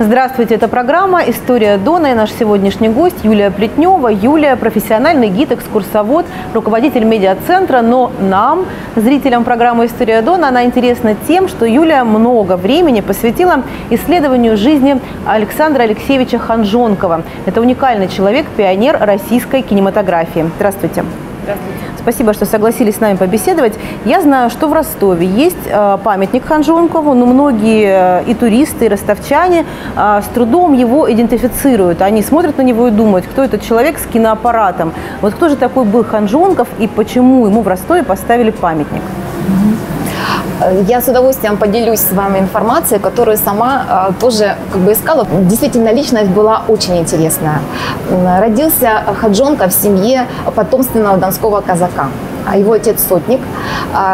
Здравствуйте, это программа «История Дона» и наш сегодняшний гость Юлия Плетнева. Юлия – профессиональный гид, экскурсовод, руководитель медиацентра, но нам, зрителям программы «История Дона», она интересна тем, что Юлия много времени посвятила исследованию жизни Александра Алексеевича Ханжонкова. Это уникальный человек, пионер российской кинематографии. Здравствуйте. Здравствуйте. Спасибо, что согласились с нами побеседовать. Я знаю, что в Ростове есть памятник Ханжонкову, но многие и туристы, и ростовчане с трудом его идентифицируют. Они смотрят на него и думают, кто этот человек с киноаппаратом. Вот кто же такой был Ханжонков и почему ему в Ростове поставили памятник? Я с удовольствием поделюсь с вами информацией, которую сама тоже искала. Действительно, личность была очень интересная. Родился Ханжонков в семье потомственного донского казака. Его отец сотник.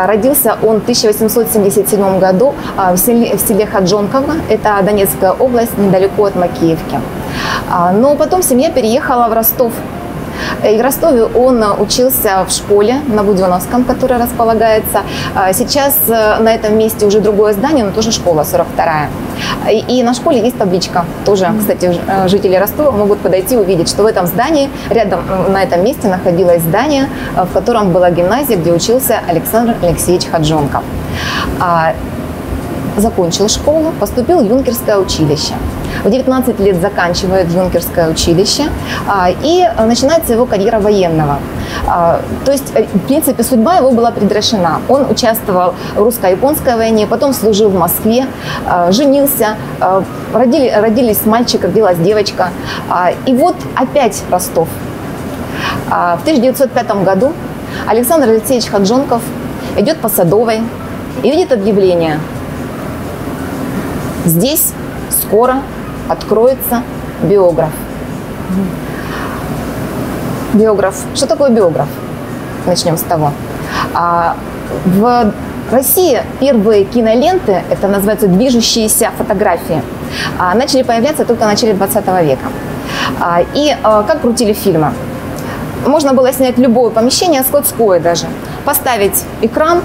Родился он в 1877 году в селе Ханжонково. Это Донецкая область, недалеко от Макеевки. Но потом семья переехала в Ростов. И в Ростове он учился в школе на Буденовском, которая располагается. Сейчас на этом месте уже другое здание, но тоже школа 42-я. И на школе есть табличка. Тоже, кстати, жители Ростова могут подойти и увидеть, что в этом здании, рядом на этом месте находилось здание, в котором была гимназия, где учился Александр Алексеевич Ханжонков. Закончил школу, поступил в юнкерское училище. В 19 лет заканчивает юнкерское училище, и начинается его карьера военного. То есть, в принципе, судьба его была предрешена. Он участвовал в русско-японской войне, потом служил в Москве, женился, родились мальчик, родилась девочка. И вот опять Ростов. В 1905 году Александр Алексеевич Ханжонков идет по Садовой и видит объявление. Здесь скоро откроется биограф. Биограф. Что такое биограф? Начнем с того. В России первые киноленты, это называется движущиеся фотографии, начали появляться только в начале 20 века. И как крутили фильмы? Можно было снять любое помещение, складское даже, поставить экран,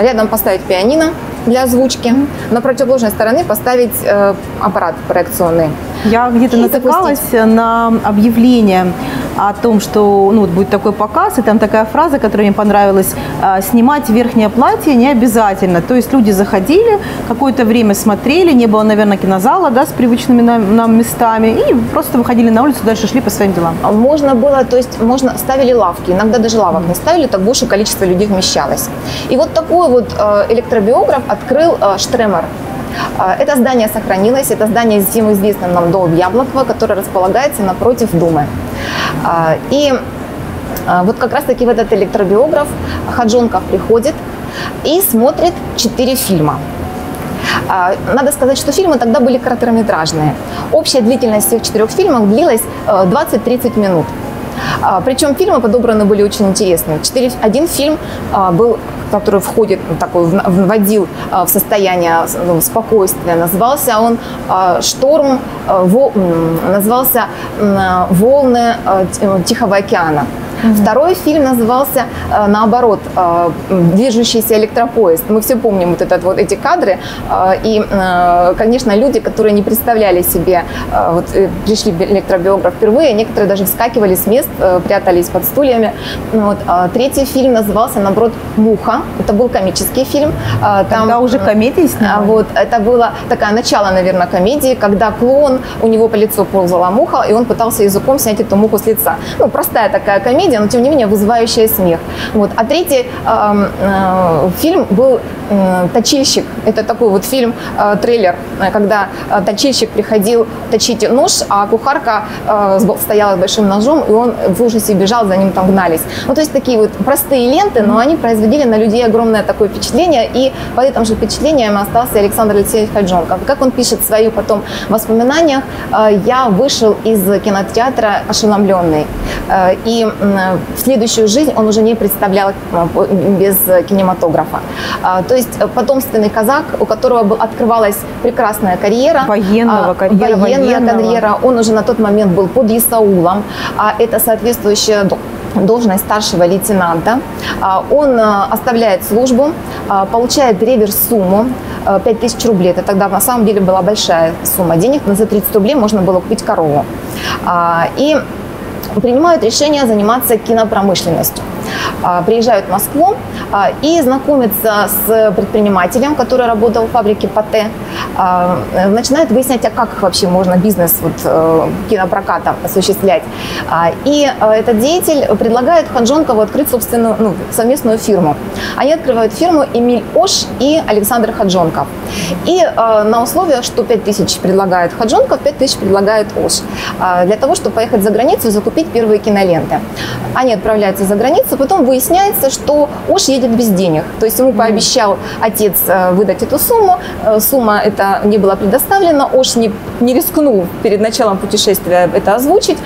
рядом поставить пианино для озвучки, на противоположной стороне поставить аппарат проекционный. Я где-то натыкалась на объявление о том, что ну, будет такой показ, и там такая фраза, которая мне понравилась, снимать верхнее платье не обязательно. То есть люди заходили, какое-то время смотрели, не было, наверное, кинозала, да, с привычными нам местами, и просто выходили на улицу, дальше шли по своим делам. Можно было, то есть можно, ставили лавки, иногда даже лавок не ставили, так больше количество людей вмещалось. И вот такой вот электробиограф открыл Штремер. Это здание сохранилось, это здание всем известным нам дом Яблокова, которое располагается напротив Думы. И вот как раз таки в этот электробиограф Ханжонков приходит и смотрит 4 фильма. Надо сказать, что фильмы тогда были короткометражные. Общая длительность всех 4 фильмов длилась 20-30 минут. Причем фильмы подобраны были очень интересные. Один фильм был, который входит, такой, вводил в состояние спокойствия, назывался он «Шторм», назывался «Волны Тихого океана». Второй фильм назывался, наоборот, «Движущийся электропоезд». Мы все помним вот этот, вот эти кадры. И, конечно, люди, которые не представляли себе, вот, пришли в электробиограф впервые, некоторые даже вскакивали с мест, прятались под стульями. Вот. Третий фильм назывался, наоборот, «Муха». Это был комический фильм. Тогда уже комедии снимали? Вот, это было такое начало, наверное, комедии, когда клоун, у него по лицу ползала муха, и он пытался языком снять эту муху с лица. Ну, простая такая комедия, но тем не менее вызывающая смех. Вот. А третий фильм был «Точильщик». Это такой вот фильм-трейлер, когда точильщик приходил точить нож, а кухарка стояла с большим ножом, и он в ужасе бежал, за ним там гнались. Ну, то есть такие вот простые ленты, но они производили на людей огромное такое впечатление, и по этому же впечатлениям остался Александр Алексеевич Ханжонков. Как он пишет в своих потом воспоминаниях, я вышел из кинотеатра ошеломленный. И в следующую жизнь он уже не представлял без кинематографа. То есть потомственный казак, у которого открывалась прекрасная карьера. Военная карьера. Он уже на тот момент был под Есаулом. Это соответствующая должность старшего лейтенанта. Он оставляет службу, получает реверс-сумму 5000 рублей. Это тогда на самом деле была большая сумма денег. За 30 рублей можно было купить корову. И принимают решение заниматься кинопромышленностью. Приезжают в Москву и знакомятся с предпринимателем, который работал в фабрике Патэ. Начинают выяснять, а как вообще можно бизнес кинопроката осуществлять. И этот деятель предлагает Ханжонкову открыть собственную совместную фирму. Они открывают фирму «Эмиль Ош» и Александр Ханжонков. И на условиях, что 5000 предлагает Ханжонков, 5000 предлагает Ош. Для того, чтобы поехать за границу и закупить первые киноленты. Они отправляются за границу. Потом выясняется, что Ош едет без денег. То есть ему пообещал отец выдать эту сумму. Сумма эта не была предоставлена. Ош не рискнул перед началом путешествия это озвучить.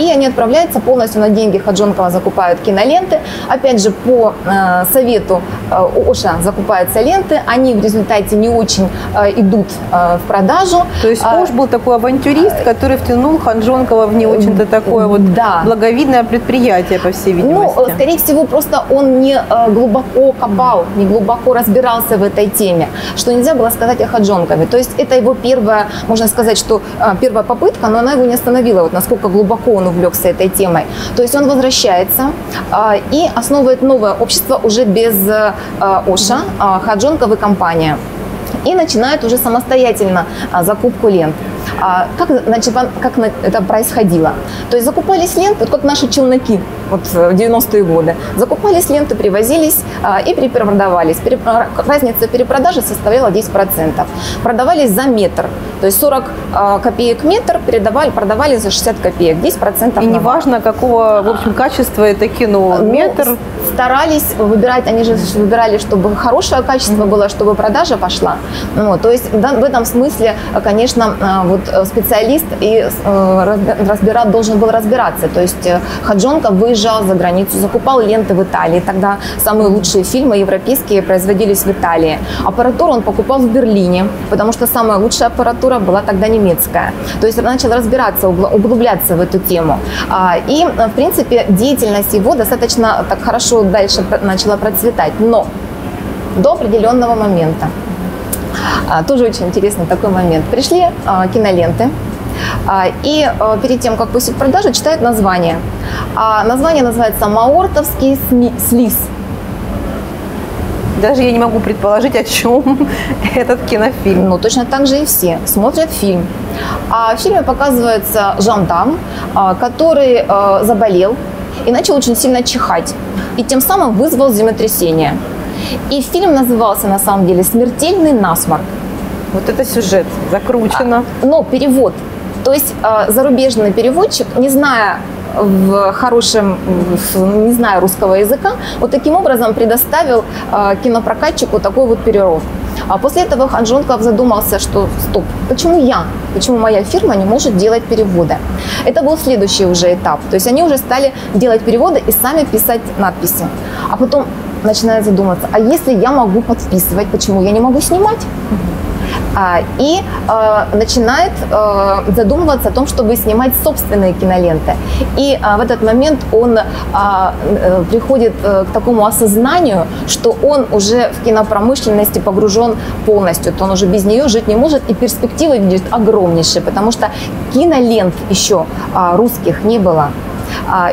И они отправляются полностью на деньги Ханжонкова, закупают киноленты. Опять же, по совету Оша закупаются ленты. Они в результате не очень идут в продажу. То есть Ош был такой авантюрист, который втянул Ханжонкова в не очень-то такое благовидное предприятие, по всей видимости. Ну, скорее всего, просто он не глубоко копал, не глубоко разбирался в этой теме, что нельзя было сказать о Ханжонкове. То есть это его первая, можно сказать, что первая попытка, но она его не остановила, вот насколько глубоко он увлекся этой темой. То есть он возвращается и основывает новое общество уже без Оша, Ханжонков и компания. И начинает уже самостоятельно закупку лент. Как это происходило? То есть закупались ленты, вот как наши челноки вот, в 90-е годы. Закупались ленты, привозились и перепродавались. Разница перепродажи составляла 10%. Продавались за метр. То есть 40 копеек метр продавали за 60 копеек. 10%. И неважно, какого качества это кино. Метр. Старались выбирать, они же выбирали, чтобы хорошее качество было, чтобы продажа пошла. То есть в этом смысле, конечно, специалист и должен был разбираться. То есть Ханжонков выезжал за границу, закупал ленты в Италии. Тогда самые лучшие фильмы европейские производились в Италии. Аппаратуру он покупал в Берлине, потому что самая лучшая аппаратура была тогда немецкая. То есть он начал разбираться, углубляться в эту тему. И, в принципе, деятельность его достаточно так хорошо дальше начала процветать. Но до определенного момента. Тоже очень интересный такой момент. Пришли киноленты, и перед тем, как пустить в продажу, читают название. Название называется «Маортовский слиз». Даже я не могу предположить, о чем этот кинофильм. Ну, точно так же и все смотрят фильм. А в фильме показывается жандарм, который заболел и начал очень сильно чихать. И тем самым вызвал землетрясение. И фильм назывался, на самом деле, «Смертельный насморк». Вот это сюжет закручено. Но перевод. То есть зарубежный переводчик, не зная не зная русского языка, вот таким образом предоставил кинопрокатчику такой вот перерыв. А после этого Ханжонков задумался, что стоп, почему моя фирма не может делать переводы? Это был следующий уже этап. То есть они уже стали делать переводы и сами писать надписи. А потом начинает задуматься, а если я могу подписывать, почему я не могу снимать? И начинает задумываться о том, чтобы снимать собственные киноленты. И в этот момент он приходит к такому осознанию, что он уже в кинопромышленности погружен полностью, то он уже без нее жить не может, и перспективы видит огромнейшие, потому что кинолент еще русских не было.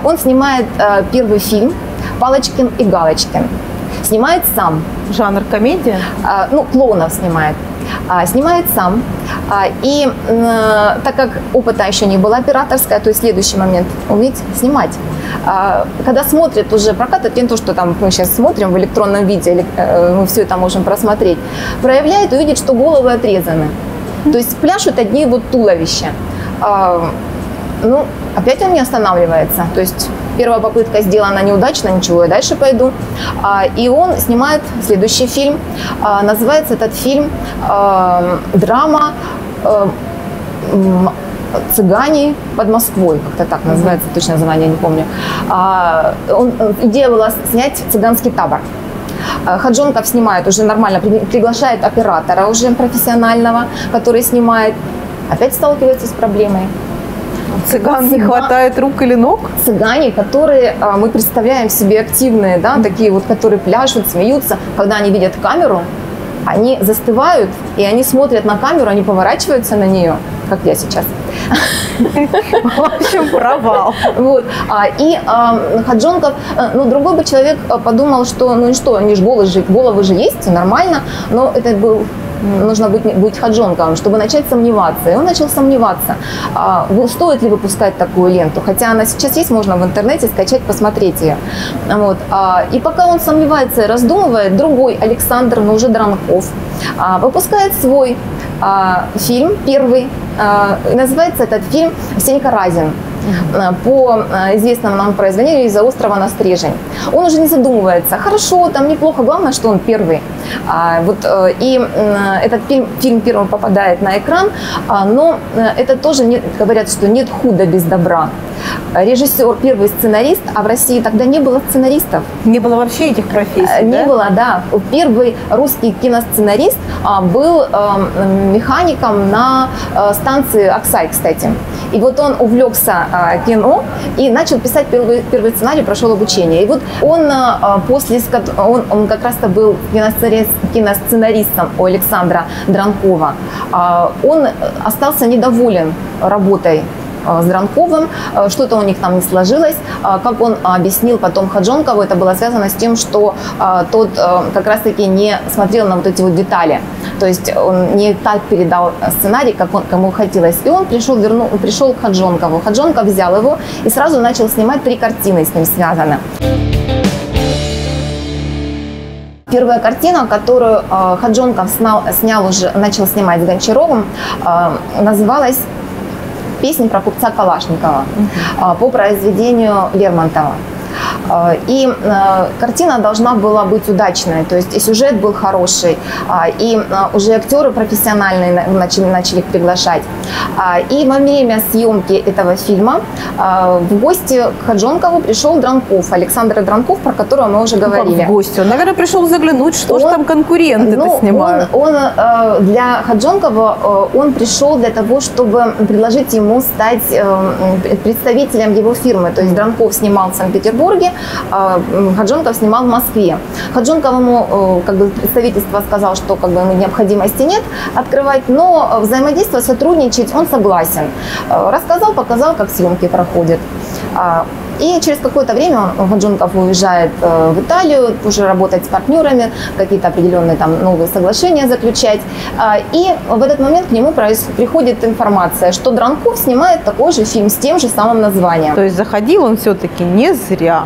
Он снимает первый фильм «Палочкин и Галочкин». Снимает сам. Жанр комедия? Клоунов снимает. Снимает сам. И так как опыта еще не было операторская, то есть следующий момент – уметь снимать. Когда смотрят уже прокат, это не то, что там мы сейчас смотрим в электронном виде, мы все это можем просмотреть, проявляет и увидит, что головы отрезаны. То есть пляшут одни его туловища. Опять он не останавливается. То есть первая попытка сделана неудачно, ничего, я дальше пойду. И он снимает следующий фильм. Называется этот фильм «Драма цыгане под Москвой». Как-то так называется, точное название я не помню. Идея была снять цыганский табор. Ханжонков снимает уже нормально, приглашает оператора уже профессионального, который снимает. Опять сталкивается с проблемой. Цыган не хватает рук или ног? Цыгане, которые мы представляем себе активные, да, такие вот, которые пляшут, смеются, когда они видят камеру, они застывают, и они смотрят на камеру, они поворачиваются на нее, как я сейчас. В общем, провал. Вот. И Ханжонков, ну, другой бы человек подумал, что, ну что, они же головы же есть, все нормально, но это был... Нужно быть Ханжонковым, чтобы начать сомневаться. И он начал сомневаться, стоит ли выпускать такую ленту. Хотя она сейчас есть, можно в интернете скачать, посмотреть ее. Вот. И пока он сомневается и раздумывает, другой Александр, но уже Дранков, выпускает свой фильм, первый. Называется этот фильм «Сенька Разин» по известному нам произведению из-за острова Настрежень. Он уже не задумывается, хорошо, там неплохо, главное, что он первый. Вот, и этот фильм первым попадает на экран, но это тоже, говорят, что нет худа без добра. Режиссер, первый сценарист, а в России тогда не было сценаристов. Не было вообще этих профессий, не да? было, да. Первый русский киносценарист был механиком на станции Аксай, кстати. И вот он увлекся кино и начал писать первый сценарий, прошел обучение. И вот он после, он как раз-то был киносценаристом у Александра Дранкова. Он остался недоволен работой с Дранковым, что-то у них там не сложилось. Как он объяснил потом Ханжонкову, это было связано с тем, что тот как раз-таки не смотрел на вот эти вот детали. То есть он не так передал сценарий, как он, кому хотелось. И он пришел к Ханжонкову. Ханжонков взял его и сразу начал снимать 3 картины, с ним связаны. Первая картина, которую Ханжонков начал снимать с Гончаровым, называлась «Песня про купца Калашникова» по произведению Лермонтова. И картина должна была быть удачной, то есть и сюжет был хороший, и уже актеры профессиональные начали их приглашать. И во время съемки этого фильма в гости к Ханжонкову пришел Дранков, Александр Дранков, про которого мы уже говорили. Как в гости? Он, наверное, пришел заглянуть, что же там конкуренты-то снимают. Он для Ханжонкова, он пришел для того, чтобы предложить ему стать представителем его фирмы. То есть Дранков снимал в Санкт-Петербурге, Ханжонков снимал в Москве. Ханжонков ему, как бы, представительство сказал, что, как бы, необходимости нет открывать, но взаимодействовать, сотрудничать он согласен. Рассказал, показал, как съемки проходят. И через какое-то время Ханжонков уезжает в Италию, уже работать с партнерами, какие-то определенные там новые соглашения заключать. И в этот момент к нему приходит информация, что Дранков снимает такой же фильм с тем же самым названием. То есть заходил он все-таки не зря.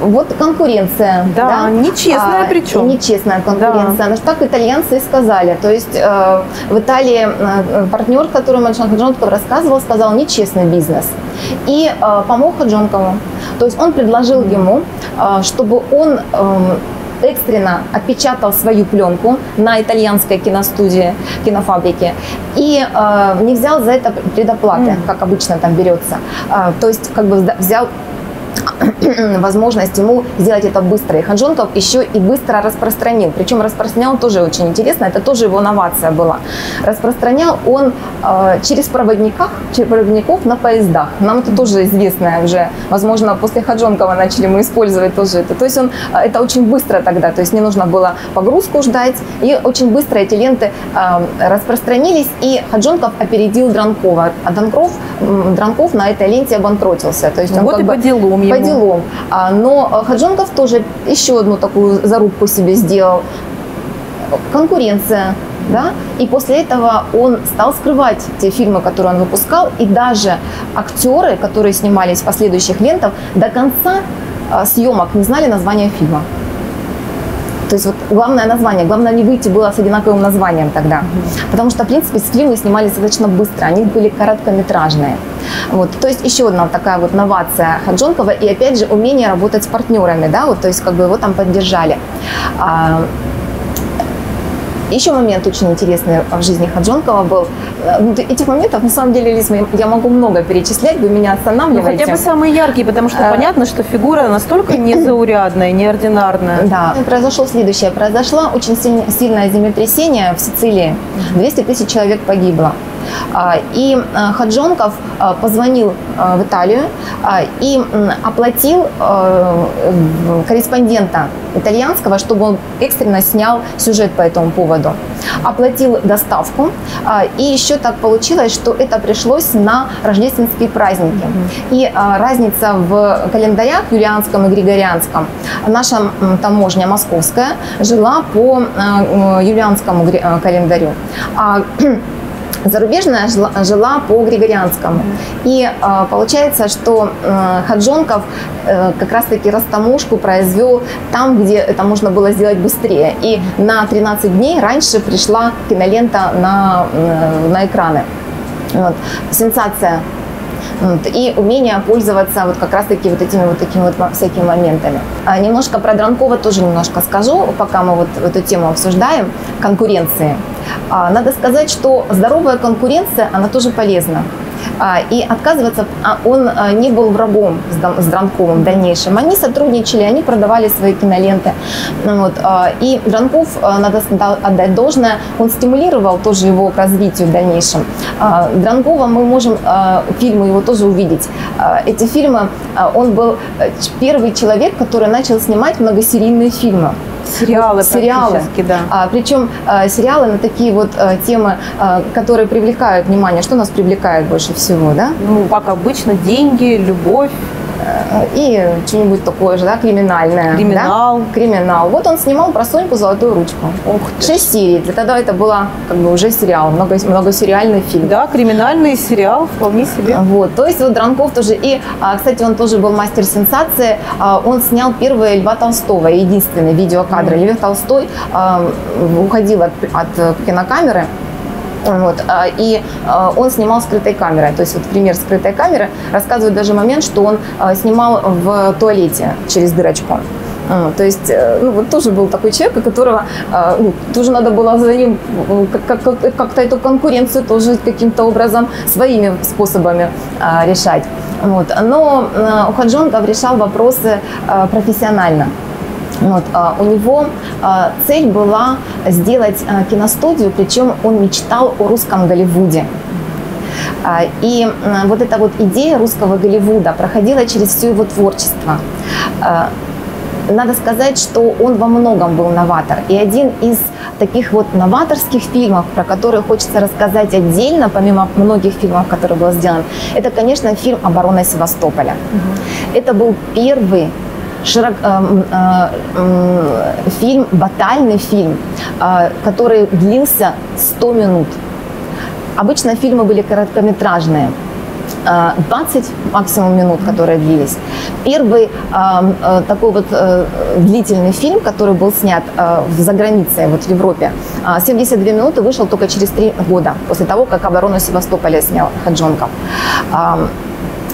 Вот конкуренция. Да, да? Нечестная причем. Нечестная конкуренция. Да. Но так итальянцы и сказали. То есть в Италии партнер, которому Ханжонков рассказывал, сказал: нечестный бизнес. И помог Ханжонкову. То есть он предложил ему, чтобы он экстренно отпечатал свою пленку на итальянской киностудии, кинофабрике, и не взял за это предоплаты, как обычно там берется. То есть, как бы, взял возможность ему сделать это быстро. И Ханжонков еще и быстро распространил. Причем распространял тоже очень интересно, это тоже его новация была. Распространял он через проводников на поездах. Нам это тоже известное уже. Возможно, после Ханжонкова начали мы использовать тоже это. То есть он это очень быстро тогда, то есть не нужно было погрузку ждать. И очень быстро эти ленты распространились, и Ханжонков опередил Дранкова. А Дранков на этой ленте обанкротился. То есть он, вот, как и бы, по делам. Но Ханжонков тоже еще одну такую зарубку себе сделал. Конкуренция. Да? И после этого он стал скрывать те фильмы, которые он выпускал. И даже актеры, которые снимались в последующих лентах, до конца съемок не знали название фильма. То есть вот главное название, главное не выйти было с одинаковым названием тогда. Потому что, в принципе, фильмы снимались достаточно быстро, они были короткометражные. Вот. То есть еще одна такая вот новация Ханжонкова и, опять же, умение работать с партнерами, да, вот, то есть, как бы, его там поддержали. Еще момент очень интересный в жизни Ханжонкова был. Этих моментов, на самом деле, Лиз, я могу много перечислять, вы меня останавливаете. Ну, хотя бы самые яркие, потому что понятно, что фигура настолько незаурядная, неординарная. Да. Произошло следующее. Произошло очень сильное землетрясение в Сицилии. 200 000 человек погибло. И Ханжонков позвонил в Италию и оплатил корреспондента итальянского, чтобы он экстренно снял сюжет по этому поводу. Оплатил доставку. И еще так получилось, что это пришлось на рождественские праздники. И разница в календарях юлианском и григорианском. Наша таможня московская жила по юлианскому календарю. Зарубежная жила по григорианскому. И получается, что Ханжонков как раз-таки растаможку произвел там, где это можно было сделать быстрее. И на 13 дней раньше пришла кинолента на экраны. Вот. Сенсация. И умение пользоваться вот как раз-таки вот этими вот такими вот всякими моментами. Немножко про Дранкова тоже немножко скажу, пока мы вот эту тему обсуждаем, конкуренции. Надо сказать, что здоровая конкуренция, она тоже полезна. И отказываться он не был врагом с Дранковым в дальнейшем. Они сотрудничали, они продавали свои киноленты. Вот. И Дранков, надо отдать должное, он стимулировал тоже его к развитию в дальнейшем. Дранкова мы можем, фильмы его тоже увидеть. Эти фильмы, он был первый человек, который начал снимать многосерийные фильмы. Сериалы, да. Причем сериалы на такие вот темы, которые привлекают внимание. Что нас привлекает больше всего, да? Ну, как обычно, деньги, любовь. И что-нибудь такое же, да, криминальное. Криминал. Да? Криминал. Вот он снимал про Соньку «Золотую ручку». Ух ты. 6 серий. Тогда это было как бы уже сериал, многосериальный фильм. Да, криминальный сериал, вполне себе. Вот, то есть вот Дранков тоже. И, кстати, он тоже был мастер сенсации. Он снял первые Льва Толстого, единственные видеокадры. Лев Толстой уходил от кинокамеры. Вот. И он снимал скрытой камерой. То есть вот пример скрытой камеры рассказывает даже момент, что он снимал в туалете через дырочку. То есть, ну, вот тоже был такой человек, у которого тоже надо было за ним как-то эту конкуренцию тоже каким-то образом своими способами решать. Вот. Но Ханжонков решал вопросы профессионально. Вот. У него цель была сделать киностудию, причем он мечтал о русском Голливуде. И вот эта вот идея русского Голливуда проходила через все его творчество. Надо сказать, что он во многом был новатор. И один из таких вот новаторских фильмов, про которые хочется рассказать отдельно, помимо многих фильмов, которые был сделан, это, конечно, фильм «Оборона Севастополя». Это был первый фильм, батальный фильм, который длился 100 минут. Обычно фильмы были короткометражные, 20 максимум минут, которые длились. Первый такой вот длительный фильм, который был снят за границей, вот в Европе, 72 минуты вышел только через 3 года, после того, как «Оборону Севастополя» снял Ханжонков.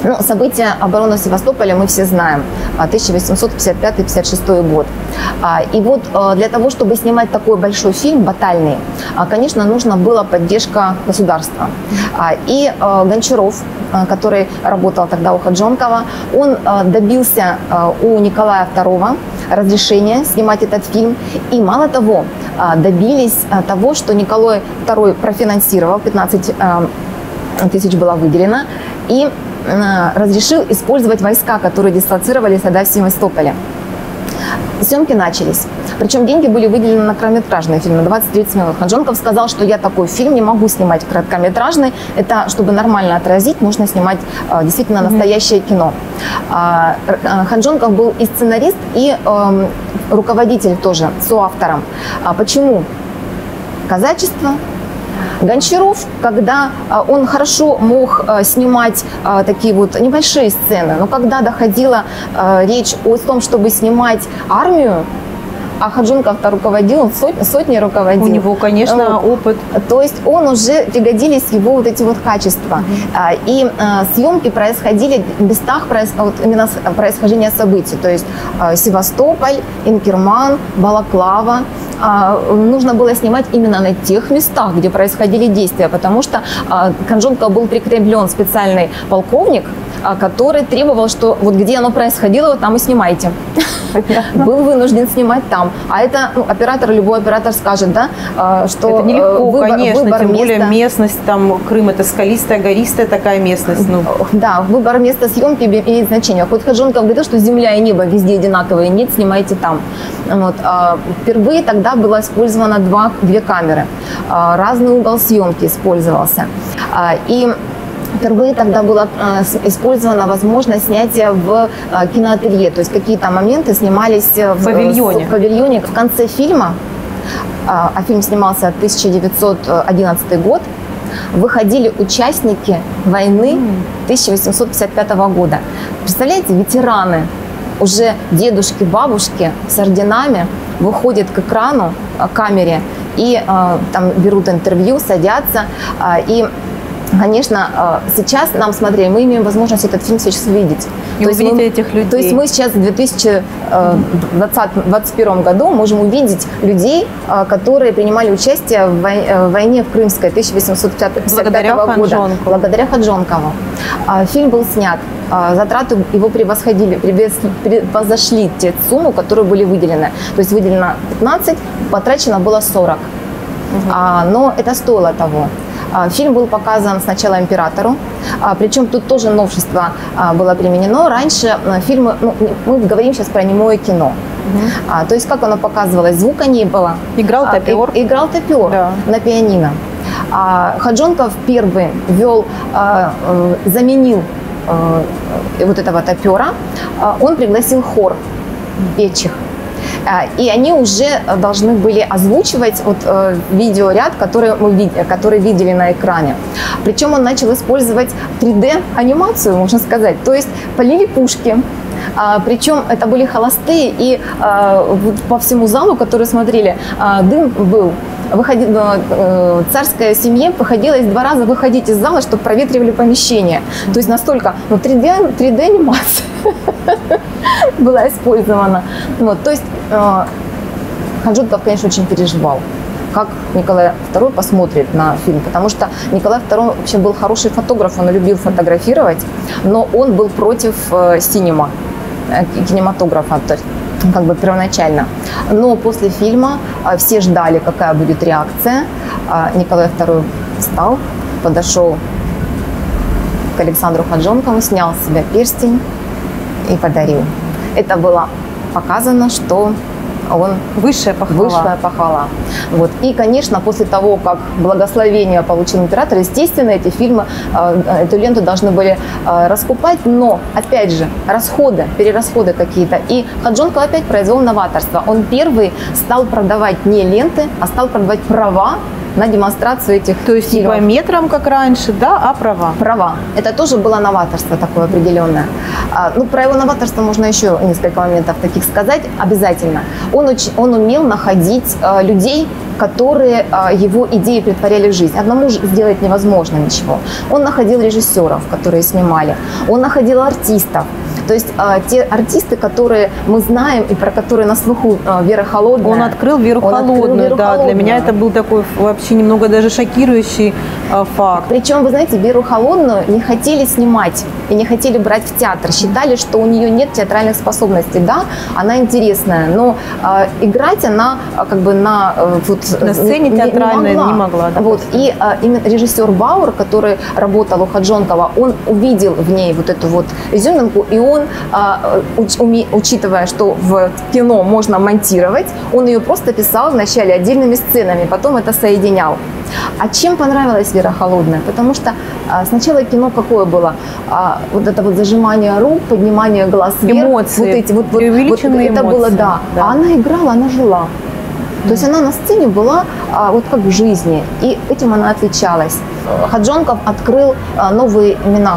Ну, события обороны Севастополя мы все знаем, 1855-56 год. И вот для того, чтобы снимать такой большой фильм, батальный, конечно, нужна была поддержка государства. И Гончаров, который работал тогда у Ханжонкова, он добился у Николая II разрешения снимать этот фильм. И мало того, добились того, что Николай II профинансировал, 15 000 было выделено, и разрешил использовать войска, которые дислоцировались тогда в Севастополе. Съемки начались. Причем деньги были выделены на короткометражный фильм, на 20-30 минут. Ханжонков сказал, что я такой фильм не могу снимать короткометражный. Это, чтобы нормально отразить, нужно снимать действительно настоящее кино. Ханжонков был и сценарист, и руководитель тоже, соавтором. Почему? Казачество. Гончаров, когда он хорошо мог снимать такие вот небольшие сцены, но когда доходила речь о том, чтобы снимать армию, а Ханжонков-то руководил, сотни руководил. У него, конечно, опыт. То есть он уже пригодились его вот эти вот качества. И съемки происходили в местах именно происхождения событий. То есть Севастополь, Инкерман, Балаклава, нужно было снимать именно на тех местах, где происходили действия, потому что к Ханжонкову был прикреплен специальный полковник, который требовал, что вот где оно происходило, вот там и снимайте. Был вынужден снимать там. А это оператор, любой оператор скажет, да, что это нелегко, конечно, тем более местность, там Крым, это скалистая, гористая такая местность. Да, выбор места съемки имеет значение. Хоть Ханжонков говорил, что земля и небо везде одинаковые, нет, снимайте там. Впервые тогда было использовано две камеры. Разный угол съемки использовался. И впервые тогда была использована возможность снятия в киноателье. То есть какие-то моменты снимались в павильоне. В конце фильма, а фильм снимался 1911 год, выходили участники войны 1855 года. Представляете, ветераны, уже дедушки, бабушки с орденами выходят к экрану, к камере, и там берут интервью, садятся. И конечно, сейчас нам, смотри, мы имеем возможность этот фильм сейчас увидеть. И увидеть этих людей. То есть мы сейчас в 2021 году можем увидеть людей, которые принимали участие в войне в Крымской 1855 года. Благодаря Ханжонкову. Фильм был снят. Затраты его превзошли те суммы, которые были выделены. То есть выделено 15, потрачено было 40. Но это стоило того. Фильм был показан сначала императору, причем тут тоже новшество было применено. Раньше фильмы, мы говорим сейчас про немое кино, то есть как оно показывалось, звука не было. Играл топер. Играл топер, да, на пианино. Ханжонков первый заменил вот этого топера, он пригласил хор певчих. И они уже должны были озвучивать вот видеоряд, который видели на экране. Причем он начал использовать 3D-анимацию, можно сказать. То есть полили пушки. Причем это были холостые, и по всему залу, который смотрели, дым был. Царская семья приходилось 2 раза выходить из зала, чтобы проветривали помещение. То есть настолько 3D-анимация была использована. Вот, то есть Ханжонков, конечно, очень переживал, как Николай II посмотрит на фильм, потому что Николай II вообще был хороший фотограф, он любил фотографировать, но он был против кинематографа, как бы первоначально. Но после фильма все ждали, какая будет реакция. Николай II встал, подошел к Александру Ханжонкову, снял с себя перстень и подарил. Это было показано, что он... Высшая похвала. Высшая похвала. Вот. И, конечно, после того, как благословение получил император, естественно, эти фильмы, эту ленту должны были раскупать, но, опять же, перерасходы какие-то. И Ханжонков опять произвел новаторство. Он первый стал продавать не ленты, а стал продавать права на демонстрацию этих фильмов. То есть не по метрам, как раньше, да, а права? Права. Это тоже было новаторство такое определенное. Ну, про его новаторство можно еще несколько моментов таких сказать обязательно. Он умел находить людей, которые его идеи претворяли в жизнь. Одному же сделать невозможно ничего. Он находил режиссеров, которые снимали. Он находил артистов. То есть те артисты, которые мы знаем и про которые на слуху, Вера Холодная. Он открыл Веру Холодную, да. Для меня это был такой вообще немного даже шокирующий факт. Причем, вы знаете, Веру Холодную не хотели снимать и не хотели брать в театр. Считали, что у нее нет театральных способностей. Да, она интересная, но играть она как бы на сцене театральной не могла. Да, вот. И именно режиссер Бауэр, который работал у Ханжонкова, он увидел в ней вот эту вот изюминку, и он, учитывая, что в кино можно монтировать, он ее просто писал вначале отдельными сценами, потом это соединял. А чем понравилась Вера Холодная? Потому что сначала кино какое было? Вот это вот зажимание рук, поднимание глаз вверх. Эмоции, вот эти, преувеличенные вот это эмоции. Было, да. Да. А она играла, она жила. То есть она на сцене была вот как в жизни, и этим она отличалась. Ханжонков открыл новые имена.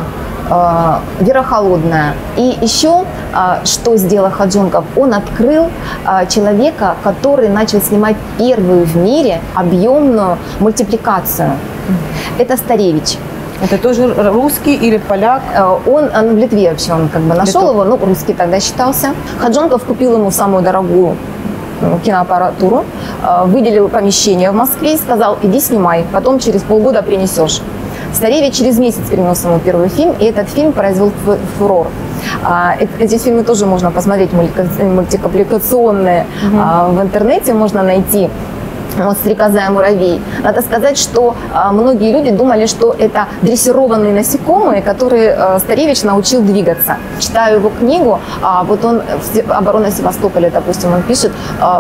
Вера Холодная. И еще, что сделал Ханжонков, он открыл человека, который начал снимать первую в мире объемную мультипликацию. Это Старевич. Это тоже русский или поляк? Он в Литве вообще, он как бы нашел его, но русский тогда считался. Ханжонков купил ему самую дорогую киноаппаратуру, выделил помещение в Москве и сказал: иди снимай, потом через полгода принесешь. Старевич через месяц принес ему первый фильм, и этот фильм произвел фурор. Эти фильмы тоже можно посмотреть, мультипликационные, в интернете можно найти. Вот «Стрекоза и муравей». Надо сказать, что многие люди думали, что это дрессированные насекомые, которые Старевич научил двигаться. Читаю его книгу, вот он «Оборона Севастополя», допустим, он пишет,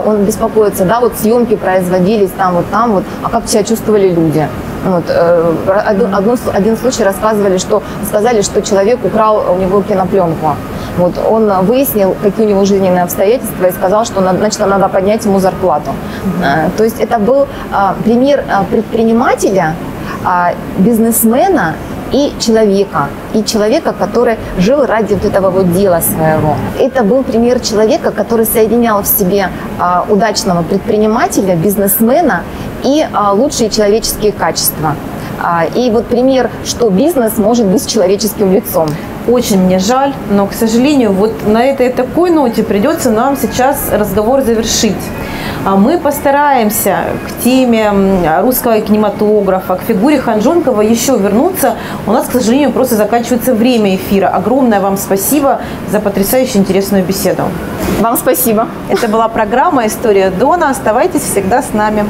он беспокоится, да, вот съемки производились там, вот, а как себя чувствовали люди? Вот, один случай рассказывали, что сказали, что человек украл у него кинопленку. Вот, он выяснил, какие у него жизненные обстоятельства, и сказал, что значит, надо поднять ему зарплату. То есть это был пример предпринимателя, бизнесмена и человека, который жил ради вот этого вот дела своего. Это был пример человека, который соединял в себе удачного предпринимателя, бизнесмена и лучшие человеческие качества. И вот пример, что бизнес может быть с человеческим лицом. Очень мне жаль, но, к сожалению, вот на этой такой ноте придется нам сейчас разговор завершить. Мы постараемся к теме русского кинематографа, к фигуре Ханжонкова еще вернуться. У нас, к сожалению, просто заканчивается время эфира. Огромное вам спасибо за потрясающе интересную беседу. Вам спасибо. Это была программа «История Дона». Оставайтесь всегда с нами.